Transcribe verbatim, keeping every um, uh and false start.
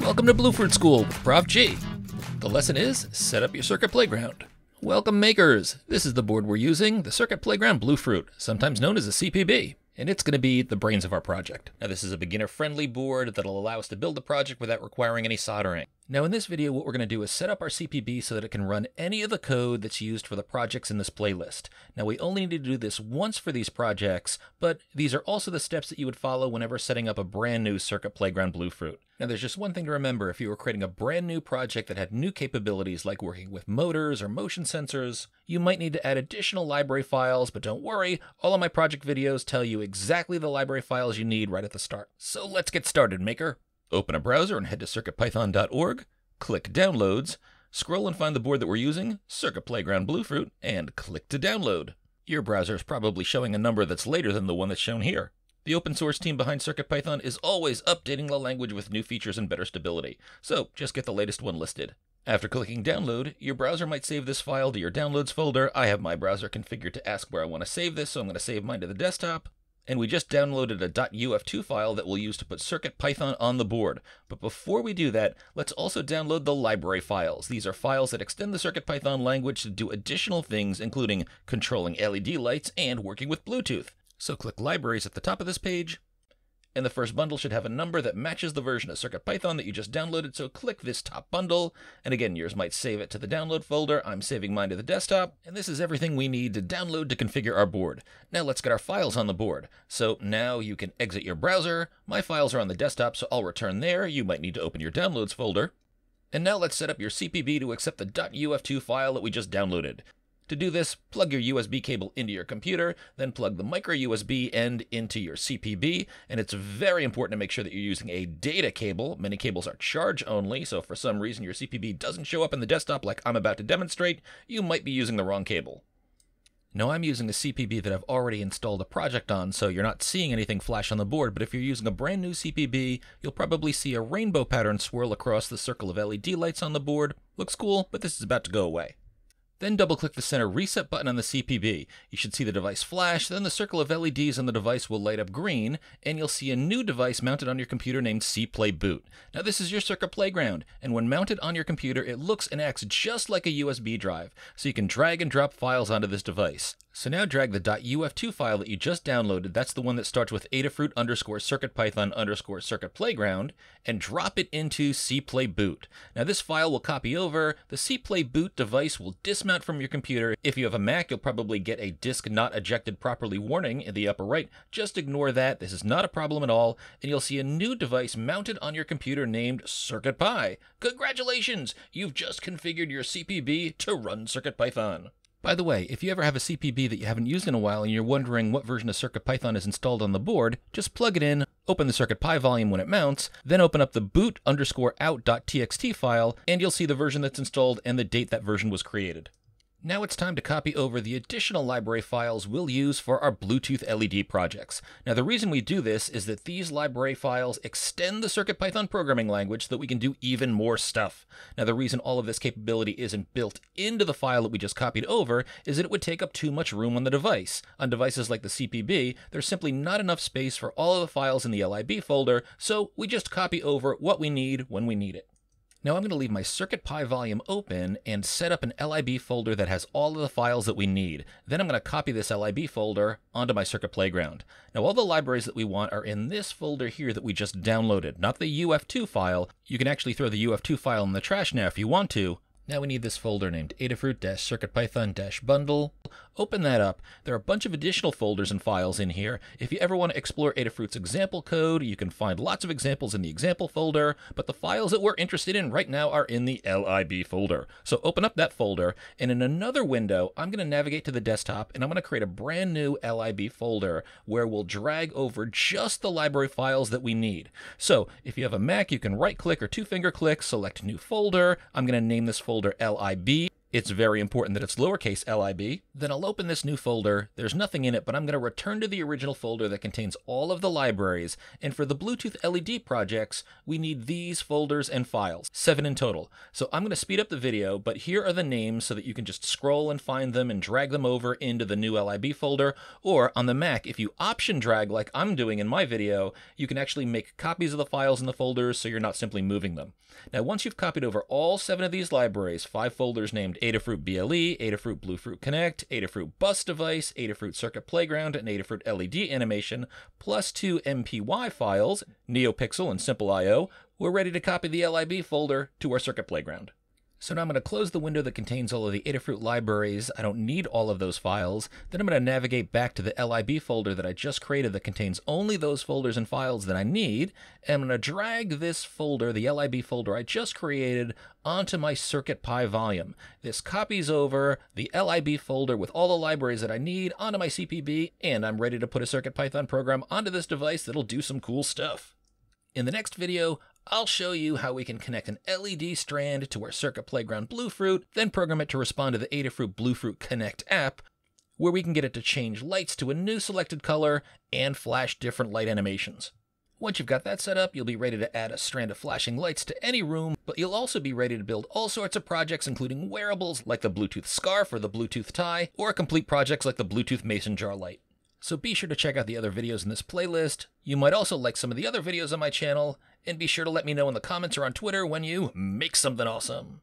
Welcome to Bluefruit School with Prof G. The lesson is set up your circuit playground. Welcome makers. This is the board we're using, the Circuit Playground Bluefruit, sometimes known as a C P B, and it's going to be the brains of our project. Now this is a beginner-friendly board that'll allow us to build the project without requiring any soldering. Now in this video, what we're going to do is set up our C P B so that it can run any of the code that's used for the projects in this playlist. Now we only need to do this once for these projects, but these are also the steps that you would follow whenever setting up a brand new Circuit Playground Bluefruit. Now there's just one thing to remember. If you were creating a brand new project that had new capabilities like working with motors or motion sensors, you might need to add additional library files, but don't worry, all of my project videos tell you exactly the library files you need right at the start. So let's get started, maker. Open a browser and head to circuit python dot org, click Downloads, scroll and find the board that we're using, Circuit Playground Bluefruit, and click to download. Your browser is probably showing a number that's later than the one that's shown here. The open source team behind CircuitPython is always updating the language with new features and better stability, so just get the latest one listed. After clicking download, your browser might save this file to your downloads folder. I have my browser configured to ask where I want to save this, so I'm going to save mine to the desktop. And we just downloaded a .uf two file that we'll use to put CircuitPython on the board. But before we do that, let's also download the library files. These are files that extend the CircuitPython language to do additional things, including controlling L E D lights and working with Bluetooth. So click Libraries at the top of this page, and the first bundle should have a number that matches the version of CircuitPython that you just downloaded, so click this top bundle, and again, yours might save it to the download folder. I'm saving mine to the desktop, and this is everything we need to download to configure our board. Now let's get our files on the board. So now you can exit your browser. My files are on the desktop, so I'll return there. You might need to open your downloads folder. And now let's set up your C P B to accept the .uf two file that we just downloaded. To do this, plug your U S B cable into your computer, then plug the micro U S B end into your C P B, and it's very important to make sure that you're using a data cable. Many cables are charge only, so if for some reason your C P B doesn't show up in the desktop like I'm about to demonstrate, you might be using the wrong cable. Now I'm using a C P B that I've already installed a project on, so you're not seeing anything flash on the board, but if you're using a brand new C P B, you'll probably see a rainbow pattern swirl across the circle of L E D lights on the board. Looks cool, but this is about to go away. Then double-click the center reset button on the C P B. You should see the device flash, then the circle of L E Ds on the device will light up green, and you'll see a new device mounted on your computer named C Play Boot. Now this is your Circuit Playground, and when mounted on your computer, it looks and acts just like a U S B drive, so you can drag and drop files onto this device. So now drag the .uf two file that you just downloaded, that's the one that starts with Adafruit underscore CircuitPython underscore Circuit Playground, and drop it into C Play Boot. Now this file will copy over, the C Play Boot device will dismantle from your computer. If you have a Mac, you'll probably get a disk not ejected properly warning in the upper right. Just ignore that. This is not a problem at all. And you'll see a new device mounted on your computer named CircuitPy. Congratulations! You've just configured your C P B to run CircuitPython. By the way, if you ever have a C P B that you haven't used in a while and you're wondering what version of CircuitPython is installed on the board, just plug it in, open the CircuitPy volume when it mounts, then open up the boot underscore out.txt file, and you'll see the version that's installed and the date that version was created. Now it's time to copy over the additional library files we'll use for our Bluetooth L E D projects. Now the reason we do this is that these library files extend the CircuitPython programming language so that we can do even more stuff. Now the reason all of this capability isn't built into the file that we just copied over is that it would take up too much room on the device. On devices like the C P B, there's simply not enough space for all of the files in the lib folder, so we just copy over what we need when we need it. Now I'm going to leave my CircuitPy volume open and set up an lib folder that has all of the files that we need. Then I'm going to copy this lib folder onto my Circuit Playground. Now all the libraries that we want are in this folder here that we just downloaded, not the U F two file. You can actually throw the U F two file in the trash now if you want to. Now we need this folder named Adafruit-CircuitPython-Bundle. Open that up. There are a bunch of additional folders and files in here. If you ever want to explore Adafruit's example code, you can find lots of examples in the example folder, but the files that we're interested in right now are in the lib folder. So open up that folder, and in another window, I'm going to navigate to the desktop, and I'm going to create a brand new lib folder where we'll drag over just the library files that we need. So if you have a Mac, you can right-click or two-finger click, select New Folder. I'm going to name this folder folder lib, It's very important that it's lowercase lib. Then I'll open this new folder. There's nothing in it, but I'm going to return to the original folder that contains all of the libraries. And for the Bluetooth L E D projects, we need these folders and files, seven in total. So I'm going to speed up the video, but here are the names so that you can just scroll and find them and drag them over into the new lib folder. Or on the Mac, if you option drag like I'm doing in my video, you can actually make copies of the files in the folders so you're not simply moving them. Now, once you've copied over all seven of these libraries, five folders named Adafruit B L E, Adafruit Bluefruit Connect, Adafruit Bus Device, Adafruit Circuit Playground, and Adafruit L E D Animation, plus two M P Y files, NeoPixel and SimpleIO, we're ready to copy the lib folder to our Circuit Playground. So now I'm going to close the window that contains all of the Adafruit libraries. I don't need all of those files. Then I'm going to navigate back to the lib folder that I just created that contains only those folders and files that I need. And I'm going to drag this folder, the lib folder I just created, onto my CircuitPy volume. This copies over the lib folder with all the libraries that I need onto my C P B, and I'm ready to put a CircuitPython program onto this device that'll do some cool stuff. In the next video, I'll show you how we can connect an L E D strand to our Circuit Playground Bluefruit, then program it to respond to the Adafruit Bluefruit Connect app, where we can get it to change lights to a new selected color and flash different light animations. Once you've got that set up, you'll be ready to add a strand of flashing lights to any room, but you'll also be ready to build all sorts of projects, including wearables like the Bluetooth scarf or the Bluetooth tie, or complete projects like the Bluetooth mason jar light. So be sure to check out the other videos in this playlist. You might also like some of the other videos on my channel, and be sure to let me know in the comments or on Twitter when you make something awesome.